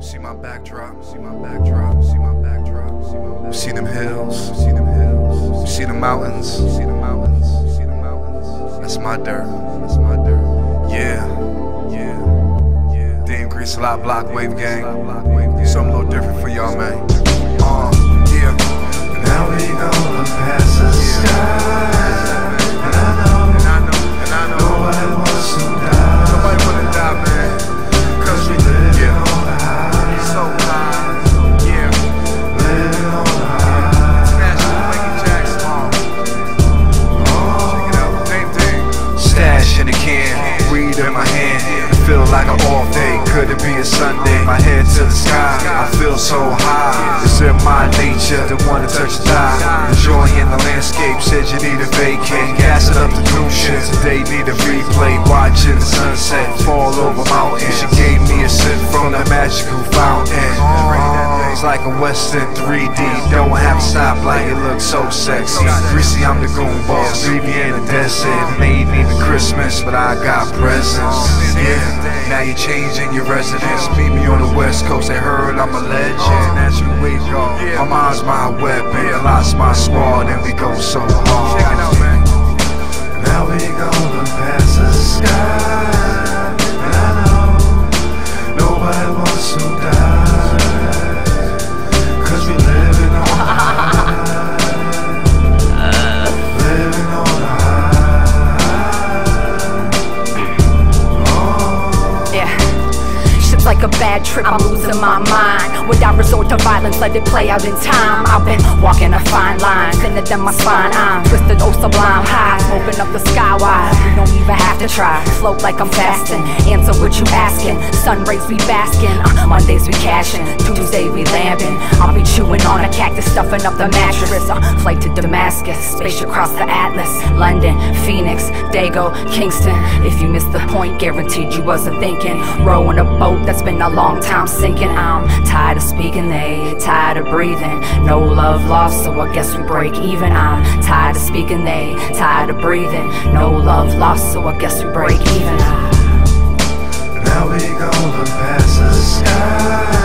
See my backdrop, see my backdrop, see my backdrop, see my backdrop. See them hills, see them hills. See the mountains, see the mountains, see the mountains. That's my dirt, that's my dirt. Yeah. Dame Grease, Lot Block, Wave Gang. Something a little different for y'all, man. Now we gonna pass the sky. And I know no one wants to die. Nobody wanna die, man. Cause we live on the high. So high, yeah. Living on the high. Stash the Michael Jackson. Check it out, same thing. Stash in the can, weed in my hand. I feel like an off day, could it be a Sunday? My head to the sky, I feel so high. It's in my nature to wanna touch the sky. Enjoying the landscape, said you need a vacate. Gassing up the new shit, today need a replay. Watching the sunset fall over mountains. She gave me a sip from the magical fountain. It's like a Western 3D, don't have to stop like it looks so sexy. Greasy, I'm the goon boss, leave me in the desert. Made me for Christmas, but I got presents. Yeah. Now you're changing your residence. Meet me on the west coast, they heard I'm a legend. As you wave, y'all, my mind's my weapon. I lost my squad and we go so hard. Check it out, man. Now we gonna pass the sky. And I know nobody wants to die, cause we living on high. Living on like a bad trip, I'm losing my mind. Would I resort to violence, let it play out in time? I've been walking a fine line, thinner than my spine. I'm twisted, oh sublime, high, smoking up the sky wide. You don't even have to try, float like I'm fasting. Answer what you asking, sun rays we basking. Mondays we cashing, Tuesday we lambing. I'll be chewing on a cactus, stuffing up the mattress. Flight to Damascus, space across the Atlas. London, Phoenix, Dago, Kingston. If you missed the point, guaranteed you wasn't thinking. Rowing a boat that's it's been a long time sinking. I'm tired of speaking, they tired of breathing. No love lost, so I guess we break even. I'm tired of speaking, they tired of breathing. No love lost, so I guess we break even. Now we gonna pass the sky.